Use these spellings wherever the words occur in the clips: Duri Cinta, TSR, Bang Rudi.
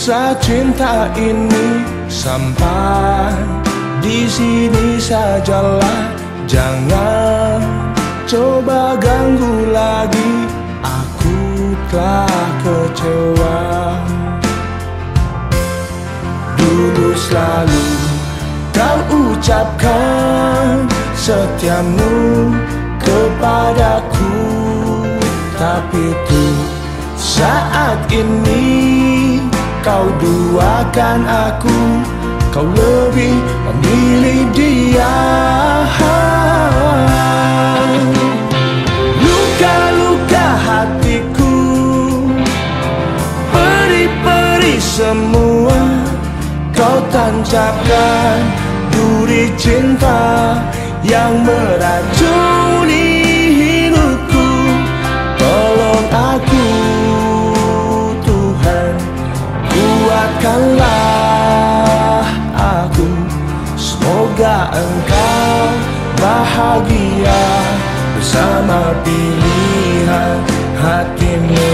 Kisah cinta ini sampai di sini sajalah. Jangan coba ganggu lagi, aku telah kecewa. Dulu selalu kau ucapkan setiamu kepadaku, tapi tuh saat ini kau duakan aku, kau lebih memilih dia. Luka-luka hatiku, peri-peri semua kau tancapkan. Duri cinta yang meracuni hidupku, tolong aku Tuhan, kuatkanlah aku. Semoga Engkau bahagia bersama pilihan hatimu.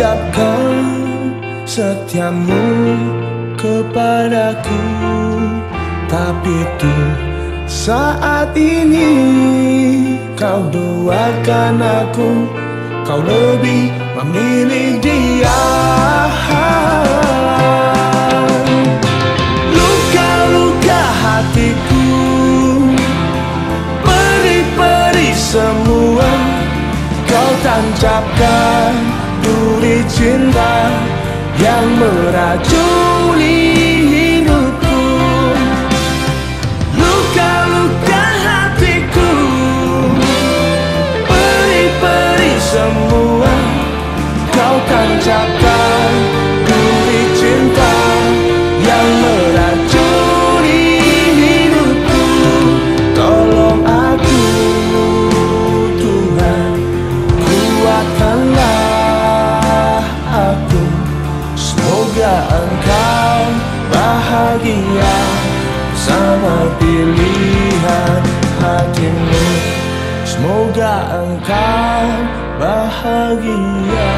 Ucapkan setiamu kepadaku, tapi tuh saat ini kau doakan aku, kau lebih memilih dia. Luka-luka hatiku, peri-peri semua kau tancapkan. Duri cinta yang meracuni hidupku, luka-luka hatiku, peri-peri semua kau tancapkan. Duri cinta yang meracuni hidupku, tolong aku Tuhan, kuatkanlah aku. Semoga Engkau bahagia bersama pilihan hatimu. Semoga Engkau bahagia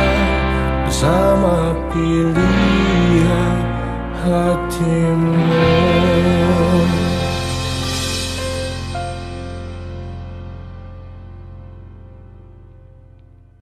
bersama pilihan hatimu.